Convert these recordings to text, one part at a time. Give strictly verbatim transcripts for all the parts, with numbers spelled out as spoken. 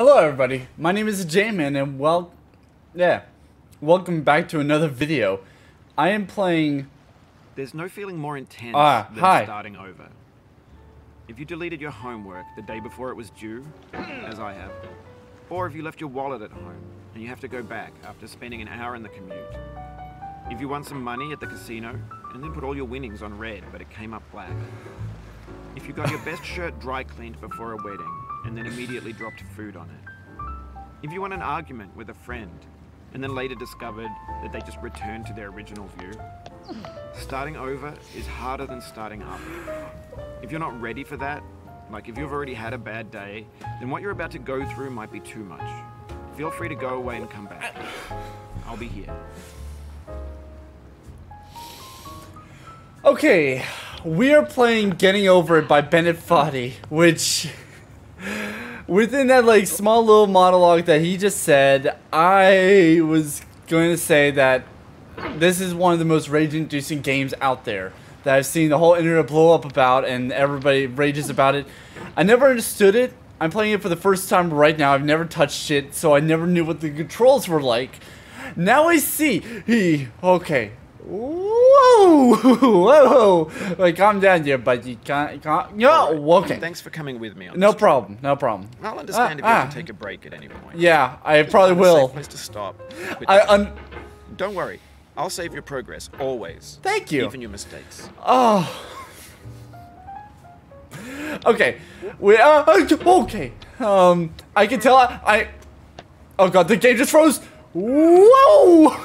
Hello everybody, my name is J-Man and well, yeah, welcome back to another video. I am playing... There's no feeling more intense uh, than hi. starting over. If you deleted your homework the day before it was due, as I have, or if you left your wallet at home and you have to go back after spending an hour in the commute. If you won some money at the casino and then put all your winnings on red but it came up black. If you got your best shirt dry cleaned before a wedding and then immediately dropped food on it. If you won an argument with a friend, and then later discovered that they just returned to their original view, starting over is harder than starting up. If you're not ready for that, like if you've already had a bad day, then what you're about to go through might be too much. Feel free to go away and come back. I'll be here. Okay, we are playing Getting Over It by Bennett Foddy, which... Within that like small little monologue that he just said, I was going to say that this is one of the most rage-inducing games out there that I've seen the whole internet blow up about, and everybody rages about it. I never understood it. I'm playing it for the first time right now. I've never touched it, so I never knew what the controls were like. Now I see. He okay. Whoa! Whoa! Like, calm down here, but you can't. can't no! Right. Okay. Thanks for coming with me on No this problem. Trip. No problem. I'll understand ah, if you ah. have to take a break at any point. Yeah, I probably will. Place to stop. I, un Don't worry. I'll save your progress, always. Thank you. Even your mistakes. Oh. Okay. We are. Okay. Um, I can tell I. I oh, God, the game just froze. Whoa!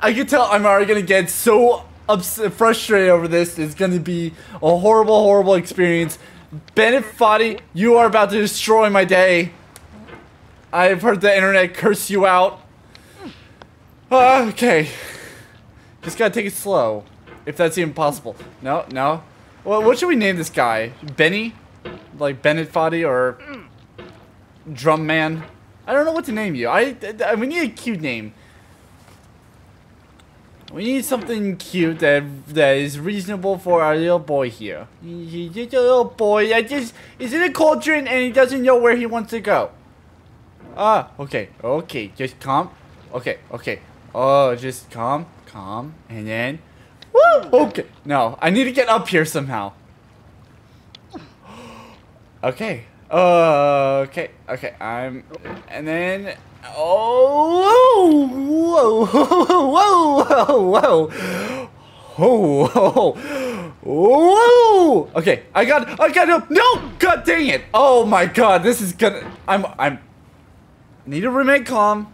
I can tell I'm already gonna get so upset, frustrated over this. It's gonna be a horrible, horrible experience. Bennett Foddy, you are about to destroy my day. I've heard the internet curse you out. Uh, okay, just gotta take it slow, if that's even possible. No, no. Well, what should we name this guy? Benny, like Bennett Foddy, or Drum Man? I don't know what to name you. I, I we need a cute name. We need something cute that that is reasonable for our little boy here. He's just a little boy that just is in a cauldron and he doesn't know where he wants to go. Ah, okay, okay, just calm. Okay, okay. Oh, just calm, calm, and then... Woo! Okay, no, I need to get up here somehow. Okay, uh, okay, okay, I'm... And then... Oh, whoa, whoa, whoa, whoa, whoa, oh, whoa, whoa, okay, I got, I got, no, no, god dang it, oh my god, this is gonna, I'm, I'm, need to remain calm,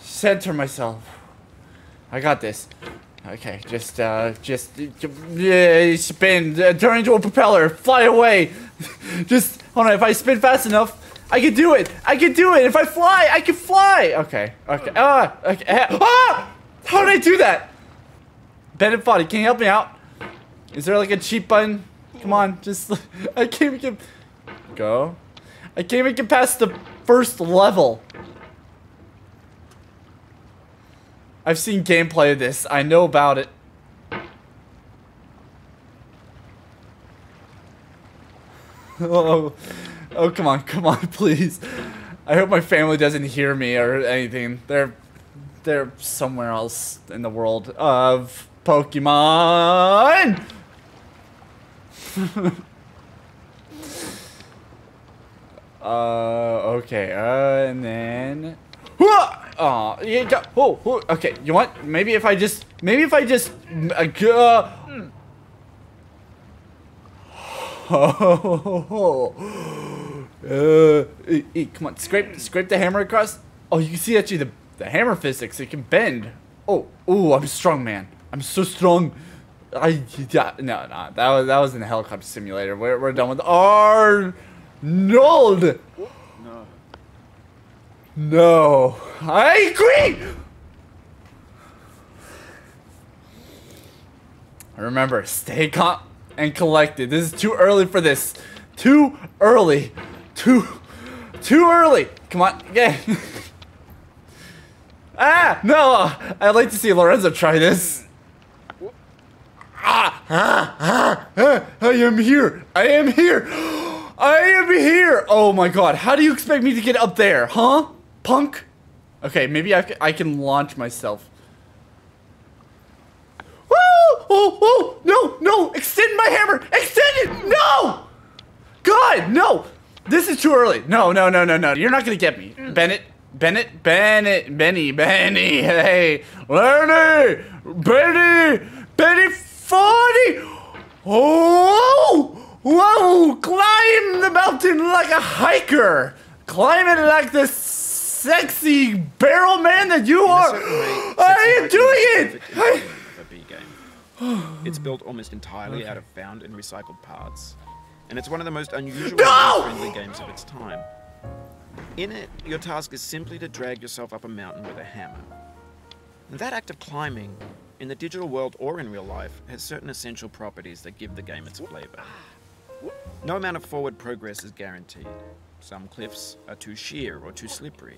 center myself, I got this, okay, just, uh, just, yeah, spin, uh, turn into a propeller, fly away, just, hold on, if I spin fast enough, I can do it! I can do it! If I fly, I can fly! Okay, okay, ah! Okay. Ah! How did I do that? Bennett Foddy, can you help me out? Is there like a cheat button? Come on, just... I can't even get... Go. I can't even get past the first level. I've seen gameplay of this. I know about it. Oh... Oh, come on, come on, please. I hope my family doesn't hear me or anything. They're they're somewhere else in the world of Pokémon. uh, okay, uh, and then... Oh, yeah, oh, oh, okay, you know what? Maybe if I just... Maybe if I just... Uh, oh... Uh, e e come on, scrape, scrape the hammer across. Oh, you can see actually the the hammer physics. It can bend. Oh, oh, I'm strong, man. I'm so strong. I yeah, no, no, that was that was in the helicopter simulator. We're we're done with Arnold. No, no, I agree. Remember, stay calm and collected. This is too early for this. Too early. Too, too early. Come on, yeah. ah, no. I'd like to see Lorenzo try this. Ah, ah, ah, ah, I am here. I am here. I am here! Oh my god, how do you expect me to get up there, huh? Punk? Okay, maybe I, I can launch myself. Woo! Oh, oh! No, no! Extend my hammer! Extend it! No! God, no! This is too early. No, no, no, no, no. You're not gonna get me. Bennett, Bennett, Bennett, Benny, Benny, hey! Lenny! Benny! Bennett Foddy! Oh! Whoa! Climb the mountain like a hiker! Climb it like this sexy barrel man that you are! Way, I am doing it! I... A B game. It's built almost entirely okay. out of found and recycled parts. And it's one of the most unusual no! friendly games of its time. In it, your task is simply to drag yourself up a mountain with a hammer. And that act of climbing, in the digital world or in real life, has certain essential properties that give the game its flavor. No amount of forward progress is guaranteed. Some cliffs are too sheer or too slippery.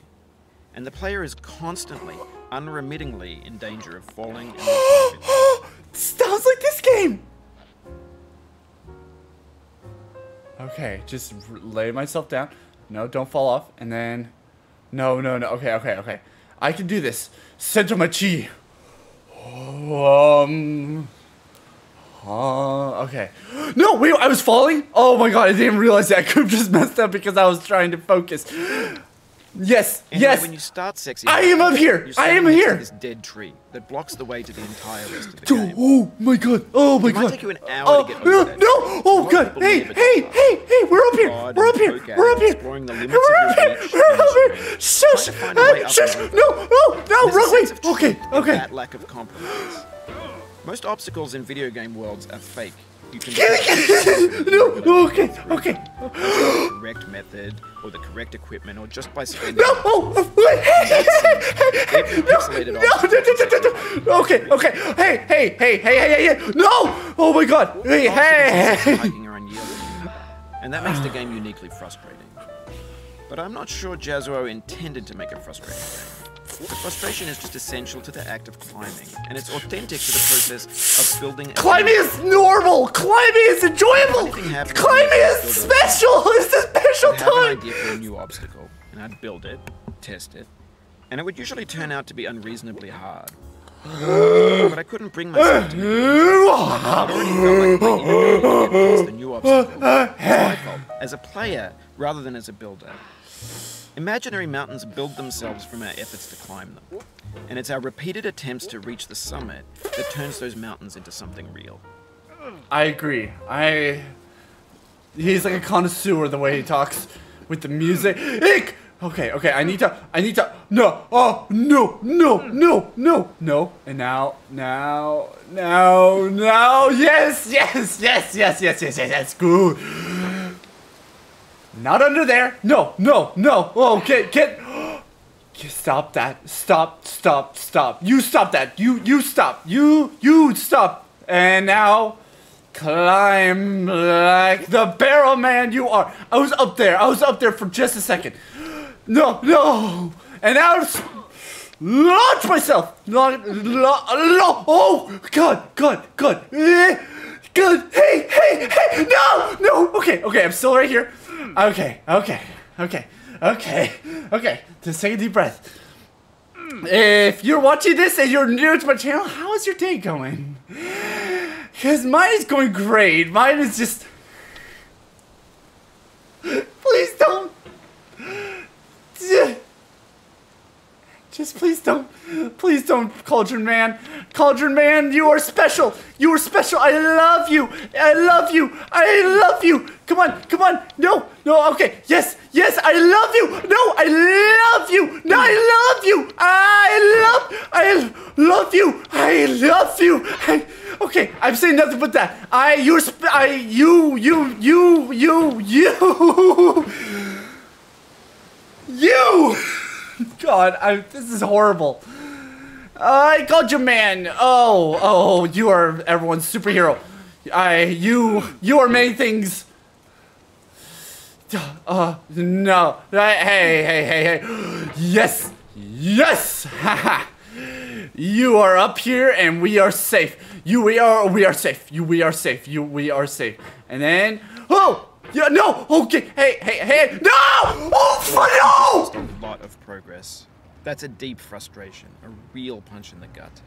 And the player is constantly, unremittingly in danger of falling and... Sounds like this game! Okay, just lay myself down. No, don't fall off. And then... No, no, no. Okay, okay, okay. I can do this. Center my chi. Um... Uh, okay. No, wait, I was falling? Oh my god, I didn't realize that. I could have just messed up because I was trying to focus. Yes, and yes. When you start sexy, I am up here. I am here. This dead tree that blocks the way to the entire rest of the game. Oh my god. Oh my god. It might take you an hour oh, to get over no, that. No. Oh god. Hey, hey, hey, hey, we're up here. We're up here. We're up here. We're up here. We're up here. We're up here. Shush. Uh, shush. No, no, no. Wrong way. Okay, okay. That lack of compromise. Most obstacles in video game worlds are fake. You can no, okay, okay. The correct method, or the correct equipment, or just by spending. No, oh, hey, no, no, no, okay, okay. Hey, hey, hey, hey, hey, hey, no! Oh my God! Hey, hey! And that makes the game uniquely frustrating. But I'm not sure Jazuro intended to make a frustrating game. The frustration is just essential to the act of climbing, and it's authentic to the process of building. Climbing is normal! Climbing is enjoyable! Climbing is special! It's a special time! I had an idea for a new obstacle, and I'd build it, test it, and it would usually turn out to be unreasonably hard. But I couldn't bring myself to do it. I'd already felt like my inability to get past the new obstacle. It's my fault, as a player, rather than as a builder. Imaginary mountains build themselves from our efforts to climb them, and it's our repeated attempts to reach the summit that turns those mountains into something real. I agree. I... He's like a connoisseur the way he talks with the music. Ick! Okay, okay, I need to... I need to... No! Oh! No! No! No! No! No! And now... Now... Now... Now... Yes! Yes! Yes! Yes! Yes! Yes! Yes! That's good! Not under there. No, no, no. Oh, get, get. Stop that. Stop, stop, stop. You stop that. You, you stop. You, you stop. And now, climb like the barrel man you are. I was up there. I was up there for just a second. No, no. And now, launch myself. Launch, launch, oh, God, God, God. Good. Hey, hey, hey. No, no. Okay, okay. I'm still right here. Okay, okay, okay, okay, okay. Just take a deep breath. If you're watching this and you're new to my channel, how is your day going? Because mine is going great. Mine is just... Please don't. Just please don't. Please don't, Cauldron Man. Cauldron Man, you are special. You are special. I love you. I love you. I love you. Come on. Come on. No. No. Okay. Yes. Yes. I love you. No. I love you. No. I love you. I love. I love you. I love you. I, okay. I'm saying nothing but that. I. You're. Sp I. You. You. You. You. You. You. God, I, this is horrible. I called you, man. Oh, oh, you are everyone's superhero. I, you, you are many things. Uh, no. Hey, hey, hey, hey. Yes, yes. Haha. You are up here, and we are safe. You, we are, we are safe. You, we are safe. You, we are safe. And then, oh, Yeah, no! Okay, hey, hey, hey! No! Oh, fuck, no! A lot of progress. That's a deep frustration, a real punch in the gut.